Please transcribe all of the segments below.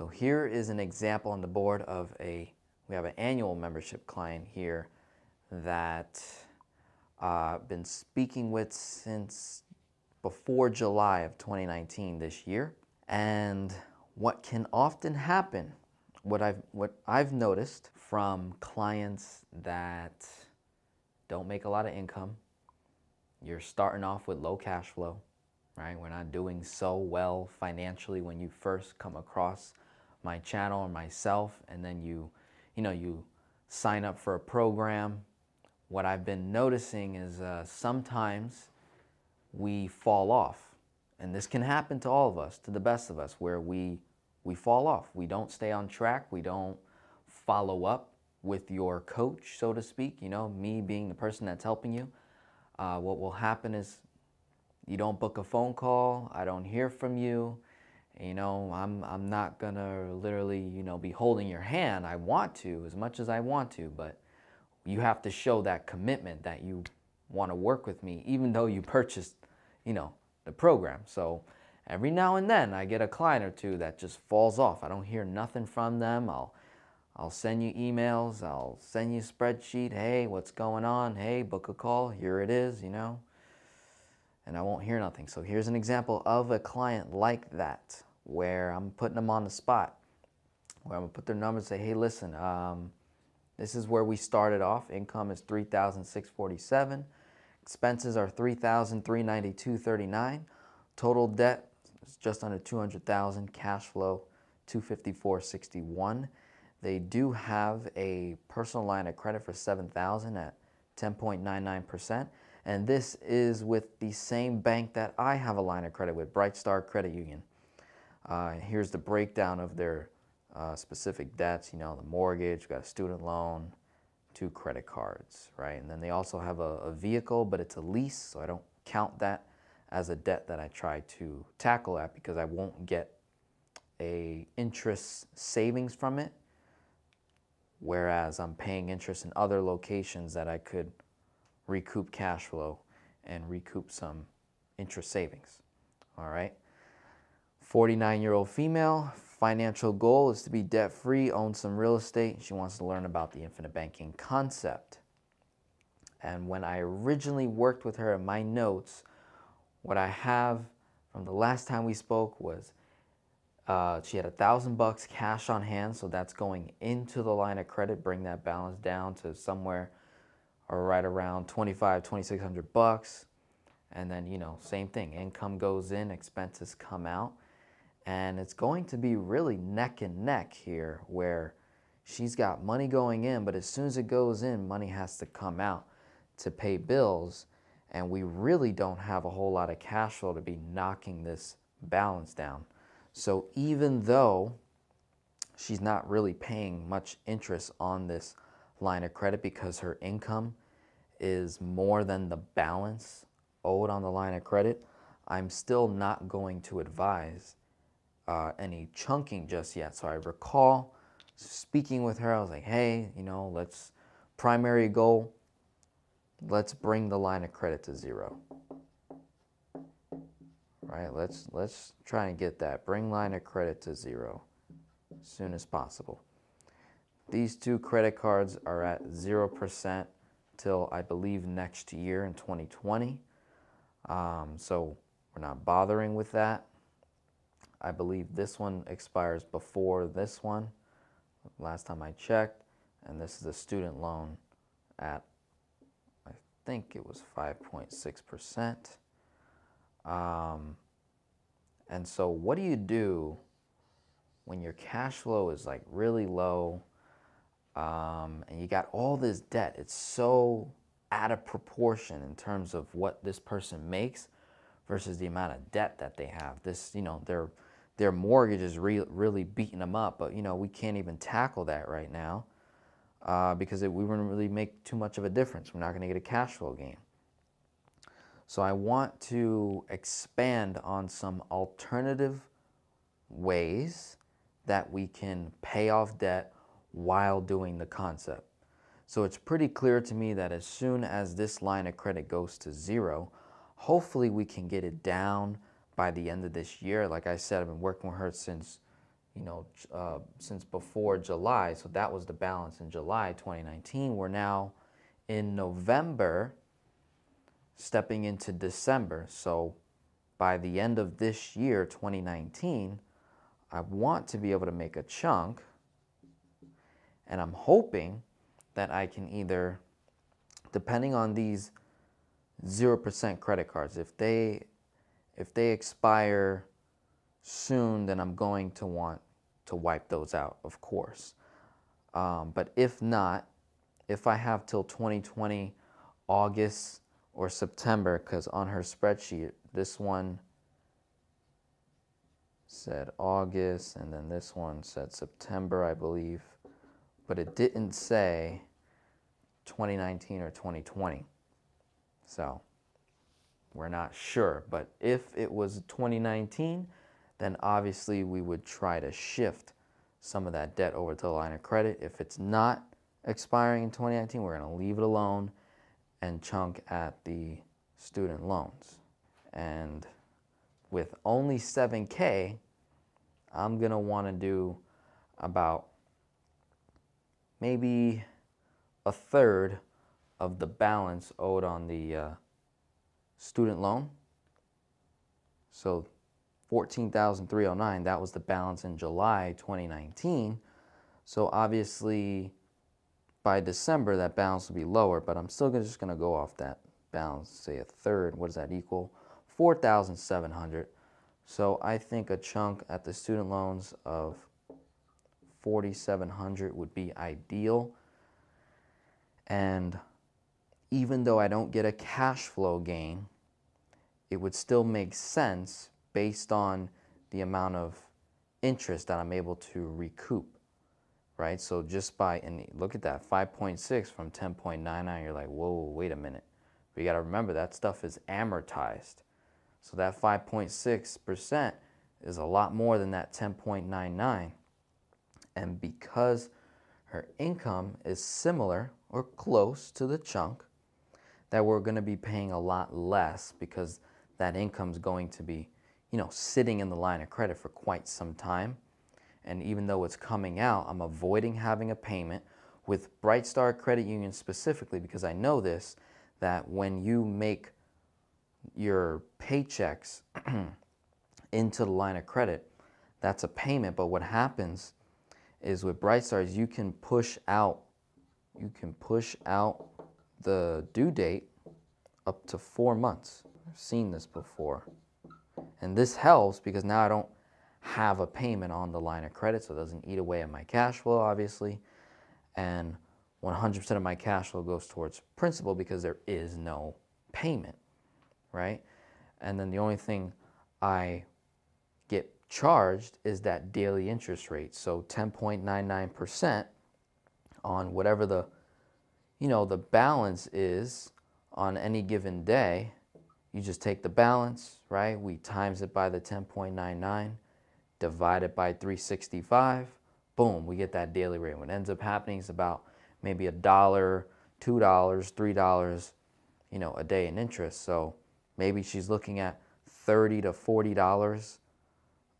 So here is an example on the board of we have an annual membership client here that I've been speaking with since before July of 2019 this year. And what can often happen, what I've noticed from clients that don't make a lot of income, you're starting off with low cash flow, right? We're not doing so well financially when you first come across my channel or myself, and then you sign up for a program. What I've been noticing is sometimes we fall off, and this can happen to all of us, to the best of us, where we fall off. We don't stay on track. We don't follow up with your coach, so to speak, you know, me being the person that's helping you. What will happen is you don't book a phone call. I don't hear from you. You know, I'm not gonna literally, you know, be holding your hand. I want to as much as I want to, but you have to show that commitment that you want to work with me, even though you purchased, you know, the program. So every now and then I get a client or two that just falls off. I don't hear nothing from them. I'll send you emails, I'll send you a spreadsheet, hey, what's going on? Hey, book a call, here it is, you know, and I won't hear nothing. So here's an example of a client like that, where I'm putting them on the spot, where I'm gonna put their numbers and say, hey, listen, this is where we started off. Income is $3,647, expenses are $3,392.39, total debt is just under $200,000, cash flow $254.61. They do have a personal line of credit for $7,000 at 10.99%. And this is with the same bank that I have a line of credit with, BrightStar Credit Union. Here's the breakdown of their specific debts, you know, the mortgage, got a student loan, 2 credit cards, right? And then they also have a vehicle, but it's a lease, so I don't count that as a debt that I try to tackle at, because I won't get a interest savings from it. Whereas I'm paying interest in other locations that I could recoup cash flow and recoup some interest savings, all right? 49-year-old female, financial goal is to be debt-free, own some real estate. She wants to learn about the infinite banking concept. And when I originally worked with her in my notes, what I have from the last time we spoke was she had $1,000 cash on hand, so that's going into the line of credit. Bring that balance down to somewhere right around $2,600. And then, you know, same thing. Income goes in, expenses come out. And it's going to be really neck and neck here, where she's got money going in, but as soon as it goes in, money has to come out to pay bills. And we really don't have a whole lot of cash flow to be knocking this balance down. So even though she's not really paying much interest on this line of credit, because her income is more than the balance owed on the line of credit, I'm still not going to advise any chunking just yet. So I recall speaking with her, I was like, hey, you know, let's primary goal, let's bring the line of credit to zero. Right, let's try and get that. Bring line of credit to zero as soon as possible. These 2 credit cards are at 0% till I believe next year in 2020. So we're not bothering with that. I believe this one expires before this one, last time I checked, and this is a student loan at, I think it was 5.6%. And so what do you do when your cash flow is like really low, and you got all this debt? It's so out of proportion in terms of what this person makes versus the amount of debt that they have. This, you know, their mortgage is really beating them up, but you know, we can't even tackle that right now, because we wouldn't really make too much of a difference. We're not going to get a cash flow gain. So I want to expand on some alternative ways that we can pay off debt while doing the concept. So it's pretty clear to me that as soon as this line of credit goes to zero, hopefully we can get it down by the end of this year. Like I said, I've been working with her since since before July. So that was the balance in July 2019. We're now in November, stepping into December. So by the end of this year, 2019, I want to be able to make a chunk, and I'm hoping that I can either, depending on these 0% credit cards, if they expire soon, then I'm going to want to wipe those out, of course. But if not, if I have till 2020, August or September, because on her spreadsheet, this one said August, and then this one said September, I believe, but it didn't say 2019 or 2020. So we're not sure, but if it was 2019, then obviously we would try to shift some of that debt over to the line of credit. If it's not expiring in 2019, we're going to leave it alone and chunk at the student loans. And with only $7K, I'm going to want to do about maybe a third of the balance owed on the student loan. So $14,309, that was the balance in July 2019. So obviously by December that balance will be lower, but I'm still just gonna go off that balance, say a third. What does that equal? $4,700. So I think a chunk at the student loans of $4,700 would be ideal. And even though I don't get a cash flow gain, it would still make sense based on the amount of interest that I'm able to recoup, right? So just by, and look at that, 5.6 from 10.99, you're like, whoa, wait a minute. But you gotta remember that stuff is amortized. So that 5.6% is a lot more than that 10.99. And because her income is similar or close to the chunk, that we're gonna be paying a lot less because that income's going to be, you know, sitting in the line of credit for quite some time. And even though it's coming out, I'm avoiding having a payment with BrightStar Credit Union specifically, because I know this, that when you make your paychecks into the line of credit, that's a payment. But what happens is with BrightStar is you can push out the due date up to 4 months. I've seen this before. And this helps because now I don't have a payment on the line of credit, so it doesn't eat away at my cash flow, obviously. And 100% of my cash flow goes towards principal because there is no payment, right? And then the only thing I get charged is that daily interest rate. So 10.99% on whatever the, you know, the balance is on any given day. You just take the balance, right? We times it by the 10.99, divide it by 365, boom, we get that daily rate. What ends up happening is about maybe $1, $2, $3, you know, a day in interest. So maybe she's looking at $30 to $40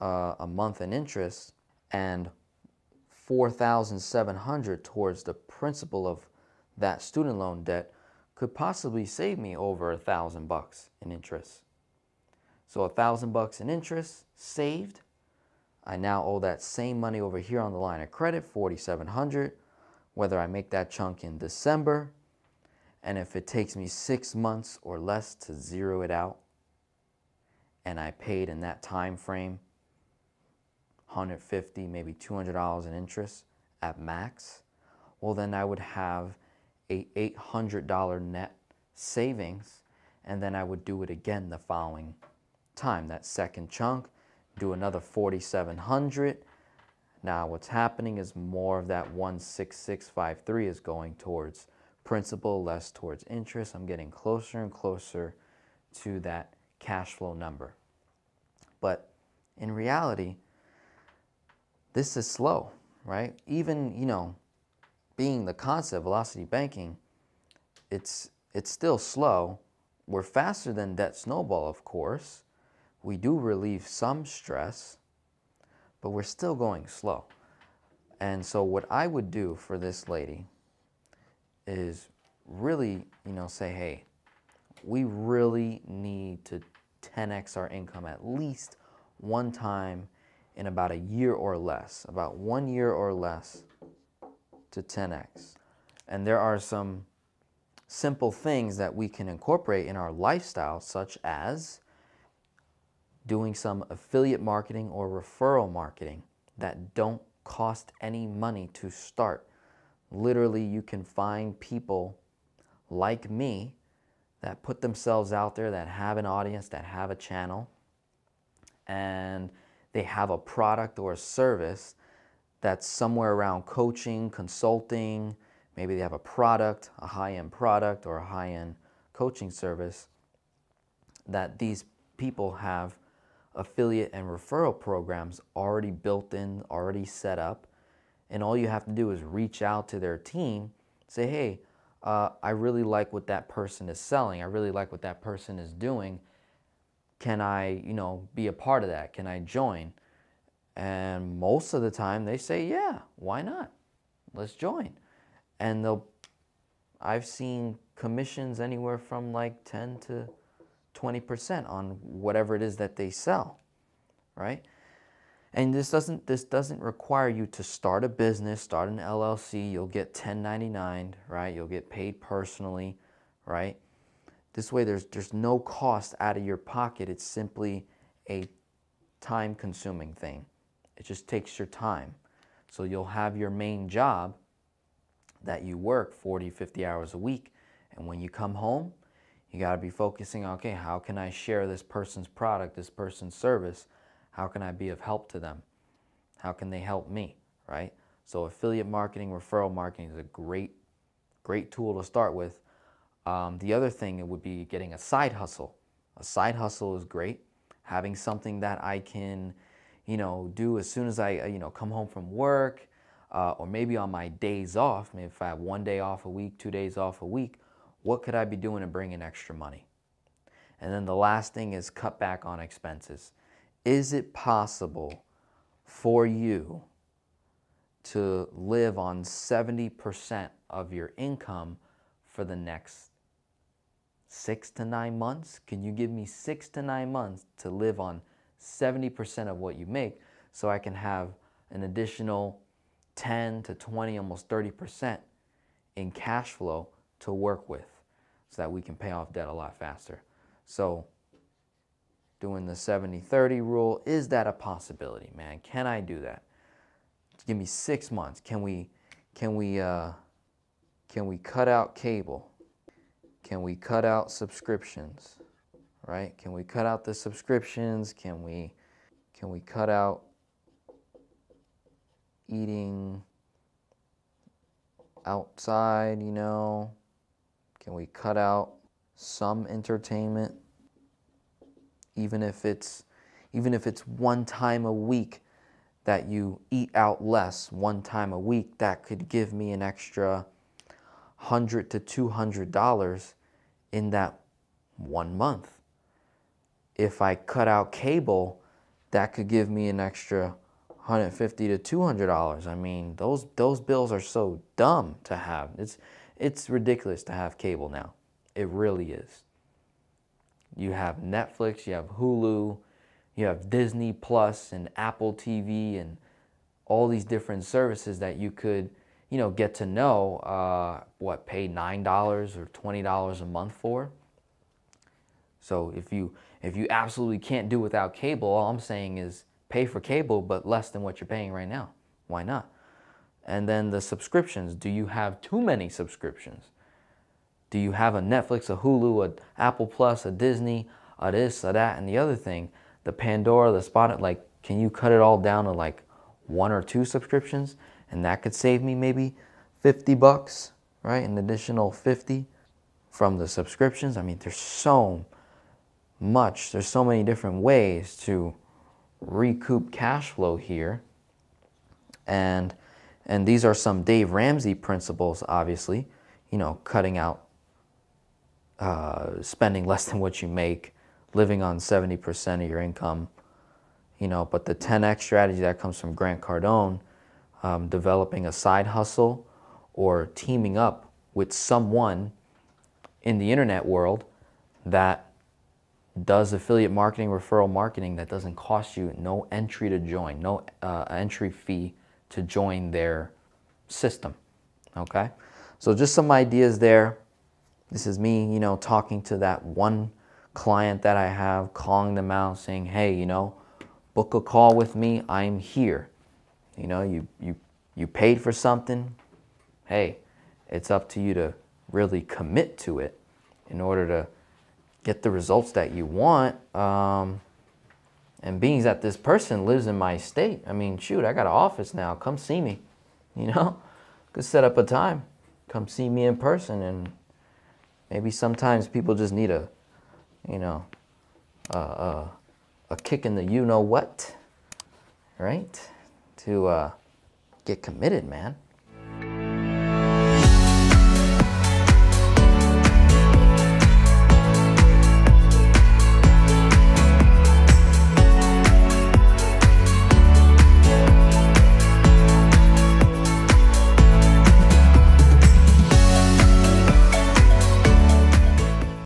a month in interest, and $4,700 towards the principal of that student loan debt could possibly save me over $1,000 in interest. So $1,000 in interest saved. I now owe that same money over here on the line of credit, $4,700, whether I make that chunk in December. And if it takes me 6 months or less to zero it out, and I paid in that time frame $150, maybe $200 in interest at max, well then I would have a $800 net savings, and then I would do it again the following time, that second chunk, do another $4,700. Now what's happening is more of that 16653 is going towards principal, less towards interest. I'm getting closer and closer to that cash flow number. But in reality, this is slow, right? Even, you know, being the concept, velocity banking, it's still slow. We're faster than debt snowball, of course. We do relieve some stress, but we're still going slow. And so what I would do for this lady is really, you know, say, hey, we really need to 10x our income at least one time in about a year or less, about 1 year or less to 10x. And there are some simple things that we can incorporate in our lifestyle, such as doing some affiliate marketing or referral marketing that don't cost any money to start. Literally, you can find people like me that put themselves out there, that have an audience, that have a channel, and they have a product or a service that's somewhere around coaching, consulting. Maybe they have a product, a high-end product or a high-end coaching service that these people have affiliate and referral programs already built in, already set up. And all you have to do is reach out to their team, say, hey, I really like what that person is selling. I really like what that person is doing. Can I, you know, be a part of that? Can I join? And most of the time they say, yeah, why not? Let's join. And I've seen commissions anywhere from like 10 to 20% on whatever it is that they sell, right? And this doesn't require you to start a business, start an LLC. You'll get 1099, right? You'll get paid personally, right? This way there's no cost out of your pocket. It's simply a time-consuming thing. It just takes your time. So you'll have your main job that you work 40, 50 hours a week, and when you come home, you got to be focusing on, okay, how can I share this person's product, this person's service? How can I be of help to them? How can they help me, right? So affiliate marketing, referral marketing is a great tool to start with. The other thing would be getting a side hustle. A side hustle is great. Having something that I can, you know, do as soon as I, you know, come home from work, or maybe on my days off. Maybe if I have 1 day off a week, 2 days off a week, what could I be doing to bring in extra money? And then the last thing is cut back on expenses. Is it possible for you to live on 70% of your income for the next 6 to 9 months? Can you give me 6 to 9 months to live on 70% of what you make so I can have an additional 10 to 20, almost 30% in cash flow to work with, so that we can pay off debt a lot faster? So doing the 70-30 rule, is that a possibility, man? Can I do that? Give me 6 months. Can we cut out cable? Can we cut out subscriptions? Right? Can we cut out the subscriptions? Can we cut out eating outside, you know? Can we cut out some entertainment? Even if it's one time a week that you eat out less, one time a week, that could give me an extra $100 to $200 in that 1 month. If I cut out cable, that could give me an extra $150 to $200. I mean, those bills are so dumb to have. It's ridiculous to have cable now. It really is. You have Netflix, you have Hulu, you have Disney Plus and Apple TV and all these different services that you could, you know, get to know, pay $9 or $20 a month for. So if you absolutely can't do without cable, all I'm saying is pay for cable, but less than what you're paying right now. Why not? And then the subscriptions. Do you have too many subscriptions? Do you have a Netflix, a Hulu, a Apple Plus, a Disney, a this, a that, and the other thing, the Pandora, the Spotify? Like, can you cut it all down to like 1 or 2 subscriptions? And that could save me maybe $50, right? An additional 50 from the subscriptions. I mean, there's so much, there's so many different ways to recoup cash flow here. And these are some Dave Ramsey principles, obviously, you know, cutting out, spending less than what you make, living on 70% of your income, you know, but the 10X strategy that comes from Grant Cardone, developing a side hustle or teaming up with someone in the internet world that does affiliate marketing, referral marketing, that doesn't cost you no entry to join, no entry fee to join their system, okay? So just some ideas there. This is me, you know, talking to that one client that I have, calling them out, saying, hey, you know, book a call with me, I'm here. You know, you paid for something, hey, it's up to you to really commit to it in order to get the results that you want. And being that this person lives in my state, I mean, shoot, I got an office now, come see me, you know? Could set up a time, come see me in person. And maybe sometimes people just need a, you know, a kick in the you-know-what, right? To get committed, man.